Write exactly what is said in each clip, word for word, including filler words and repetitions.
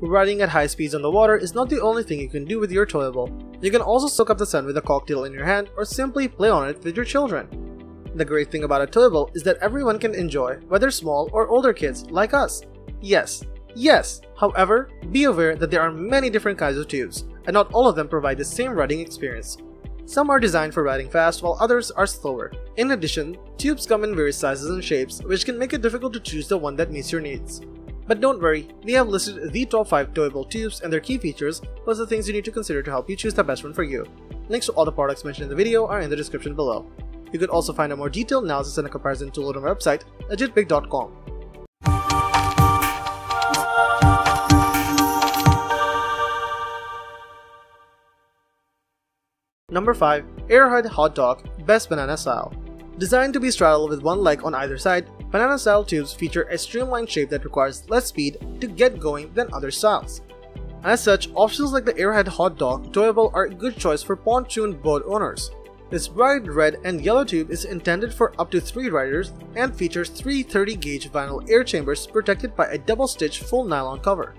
Riding at high speeds on the water is not the only thing you can do with your toy ball. You can also soak up the sun with a cocktail in your hand or simply play on it with your children. The great thing about a toy ball is that everyone can enjoy, whether small or older kids like us. Yes, yes, however, be aware that there are many different kinds of tubes, and not all of them provide the same riding experience. Some are designed for riding fast while others are slower. In addition, tubes come in various sizes and shapes, which can make it difficult to choose the one that meets your needs. But don't worry, we have listed the top five toy ball tubes and their key features, plus the things you need to consider to help you choose the best one for you. Links to all the products mentioned in the video are in the description below. You can also find a more detailed analysis and a comparison tool on our website, legit pick dot com. Number five. Airhead Hot Dog, Best Banana Style. Designed to be straddled with one leg on either side, banana style tubes feature a streamlined shape that requires less speed to get going than other styles. As such, options like the Airhead Hot Dog toyable are a good choice for pontoon boat owners. This bright red and yellow tube is intended for up to three riders and features three thirty gauge vinyl air chambers protected by a double-stitched full nylon cover.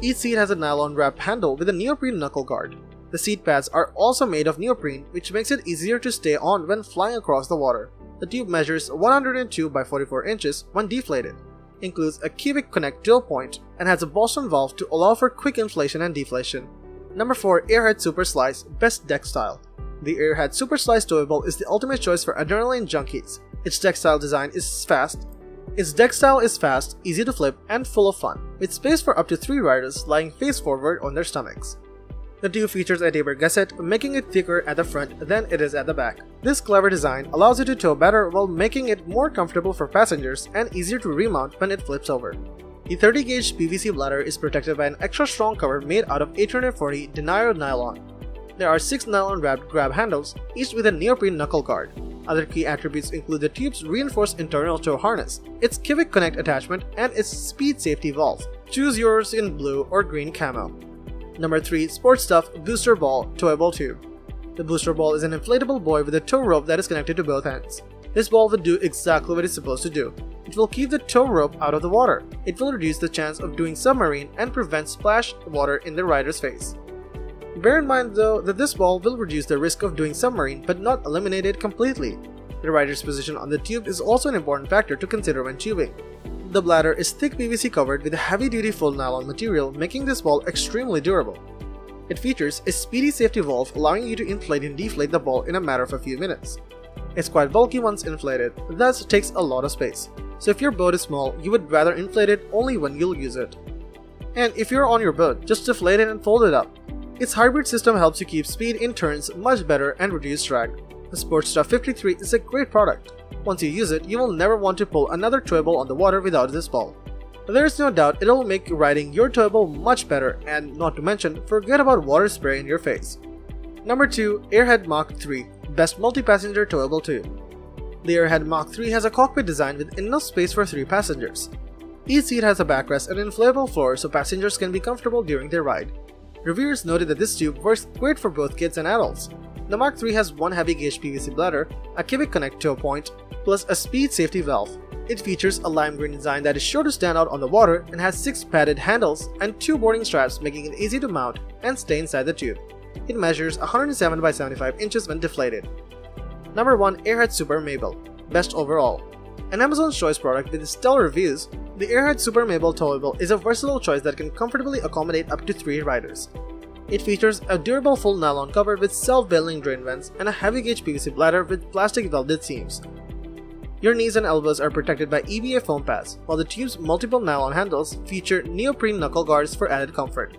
Each seat has a nylon wrap handle with a neoprene knuckle guard. The seat pads are also made of neoprene, which makes it easier to stay on when flying across the water. The tube measures one hundred two by forty-four inches when deflated, includes a Kwik Connect drill point, and has a Boston valve to allow for quick inflation and deflation. Number four. Airhead Super Slice, Best Deck Style. The Airhead Super Slice toyable is the ultimate choice for adrenaline junkies. Its textile design is fast. Its deck style is fast, easy to flip, and full of fun, with space for up to three riders lying face forward on their stomachs. The tube features a taper gusset, making it thicker at the front than it is at the back. This clever design allows it to tow better while making it more comfortable for passengers and easier to remount when it flips over. The thirty gauge P V C bladder is protected by an extra strong cover made out of eight forty denier nylon. There are six nylon wrapped grab handles, each with a neoprene knuckle guard. Other key attributes include the tube's reinforced internal tow harness, its Kwik Connect attachment, and its speed safety valve. Choose yours in blue or green camo. Number three. Sportsstuff Booster Ball Toyable Tube. The booster ball is an inflatable buoy with a tow rope that is connected to both ends. This ball will do exactly what it's supposed to do. It will keep the tow rope out of the water. It will reduce the chance of doing submarine and prevent splashed water in the rider's face. Bear in mind though that this ball will reduce the risk of doing submarine but not eliminate it completely. The rider's position on the tube is also an important factor to consider when tubing. The bladder is thick P V C covered with a heavy-duty full nylon material, making this ball extremely durable. It features a speedy safety valve allowing you to inflate and deflate the ball in a matter of a few minutes. It's quite bulky once inflated, thus takes a lot of space, so if your boat is small, you would rather inflate it only when you'll use it. And if you're on your boat, just deflate it and fold it up. Its hybrid system helps you keep speed in turns much better and reduce drag. The Sportstuff fifty-three is a great product. Once you use it, you will never want to pull another toy ball on the water without this ball. There is no doubt it'll make riding your toy ball much better, and not to mention, forget about water spray in your face. Number two. Airhead Mach three, Best Multi-Passenger Towable Tube. The Airhead Mach three has a cockpit design with enough space for three passengers. Each seat has a backrest and inflatable floor so passengers can be comfortable during their ride. Reviewers noted that this tube works great for both kids and adults. The Mach three has one heavy-gauge P V C bladder, a Kwik Connect tow point, plus a speed safety valve. It features a lime green design that is sure to stand out on the water and has six padded handles and two boarding straps, making it easy to mount and stay inside the tube. It measures one hundred seven by seventy-five inches when deflated. Number one. Airhead Super Mable, Best Overall. An Amazon's Choice product with stellar reviews, the Airhead Super Mable towable is a versatile choice that can comfortably accommodate up to three riders. It features a durable full nylon cover with self-bailing drain vents and a heavy-gauge P V C bladder with plastic welded seams. Your knees and elbows are protected by E V A foam pads, while the tube's multiple nylon handles feature neoprene knuckle guards for added comfort.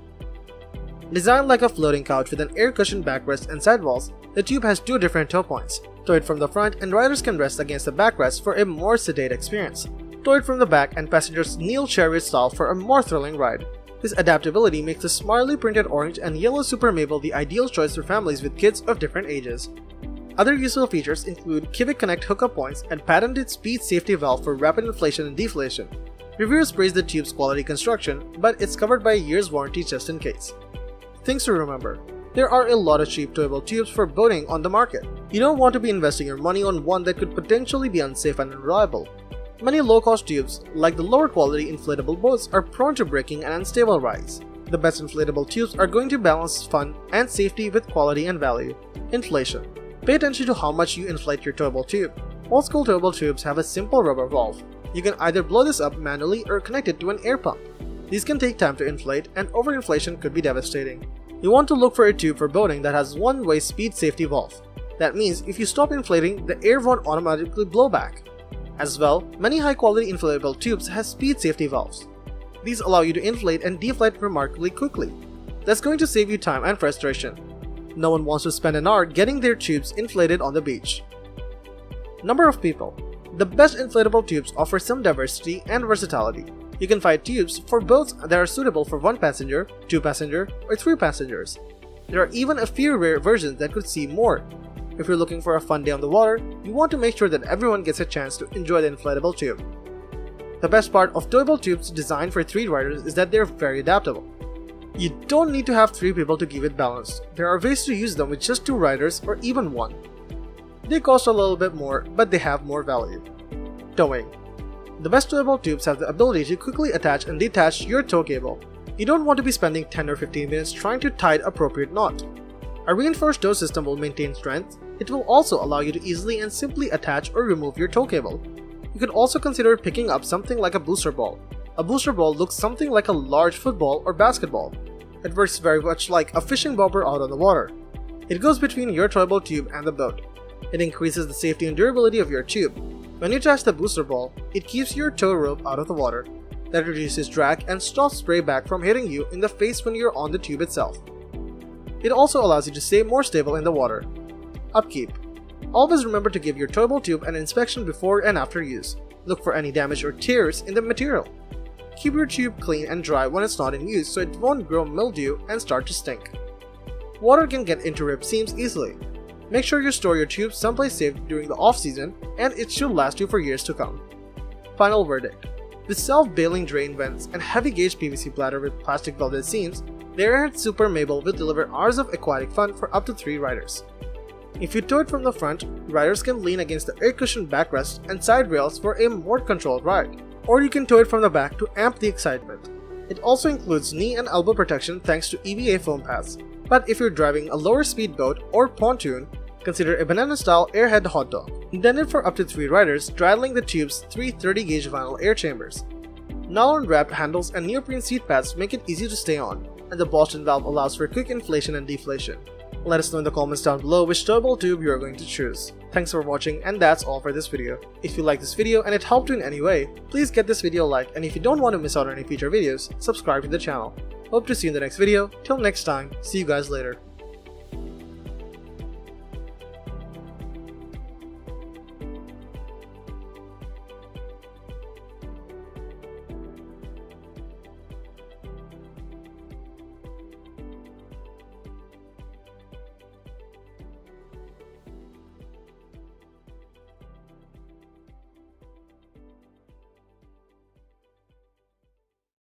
Designed like a floating couch with an air cushion backrest and sidewalls, the tube has two different tow points. Tow it from the front and riders can rest against the backrest for a more sedate experience. Tow it from the back and passengers kneel chariot style for a more thrilling ride. This adaptability makes the smartly printed orange and yellow Super Mable the ideal choice for families with kids of different ages. Other useful features include Kwik Connect hookup points and patented speed safety valve for rapid inflation and deflation. Reviewers praise the tube's quality construction, but it's covered by a year's warranty just in case. Things to remember. There are a lot of cheap towable tubes for boating on the market. You don't want to be investing your money on one that could potentially be unsafe and unreliable. Many low-cost tubes, like the lower quality inflatable boats, are prone to breaking and unstable rides. The best inflatable tubes are going to balance fun and safety with quality and value. Inflation. Pay attention to how much you inflate your turbo tube. Old school turbo tubes have a simple rubber valve. You can either blow this up manually or connect it to an air pump. These can take time to inflate, and overinflation could be devastating. You want to look for a tube for boating that has one-way speed safety valve. That means if you stop inflating, the air won't automatically blow back. As well, many high-quality inflatable tubes have speed safety valves. These allow you to inflate and deflate remarkably quickly. That's going to save you time and frustration. No one wants to spend an hour getting their tubes inflated on the beach. Number of people. The best inflatable tubes offer some diversity and versatility. You can find tubes for boats that are suitable for one passenger, two passenger, or three passengers. There are even a few rare versions that could see more. If you're looking for a fun day on the water, you want to make sure that everyone gets a chance to enjoy the inflatable tube. The best part of towable tubes designed for three riders is that they're very adaptable. You don't need to have three people to keep it balanced. There are ways to use them with just two riders or even one. They cost a little bit more, but they have more value. Towing. The best towable tubes have the ability to quickly attach and detach your tow cable. You don't want to be spending ten or fifteen minutes trying to tie an appropriate knot. A reinforced tow system will maintain strength. It will also allow you to easily and simply attach or remove your tow cable. You could also consider picking up something like a booster ball. A booster ball looks something like a large football or basketball. It works very much like a fishing bobber out on the water. It goes between your towable tube and the boat. It increases the safety and durability of your tube. When you attach the booster ball, it keeps your tow rope out of the water. That reduces drag and stops spray back from hitting you in the face when you're on the tube itself. It also allows you to stay more stable in the water. Upkeep. Always remember to give your towable tube an inspection before and after use. Look for any damage or tears in the material. Keep your tube clean and dry when it's not in use so it won't grow mildew and start to stink. Water can get into rib seams easily. Make sure you store your tube someplace safe during the off-season, and it should last you for years to come. Final verdict. With self-bailing drain vents and heavy-gauge P V C bladder with plastic velvet seams, the Airhead Super Mable will deliver hours of aquatic fun for up to three riders. If you tow it from the front, riders can lean against the air cushion backrest and side rails for a more controlled ride, or you can tow it from the back to amp the excitement. It also includes knee and elbow protection thanks to E V A foam pads. But if you're driving a lower speed boat or pontoon, consider a banana-style Airhead Hot Dog, intended for up to three riders straddling the tube's three thirty gauge vinyl air chambers. Nylon-wrapped handles and neoprene seat pads make it easy to stay on, and the Boston valve allows for quick inflation and deflation. Let us know in the comments down below which towable tube you are going to choose. Thanks for watching, and that's all for this video. If you like this video and it helped you in any way, please get this video a like, and if you don't want to miss out on any future videos, subscribe to the channel. Hope to see you in the next video. Till next time, see you guys later.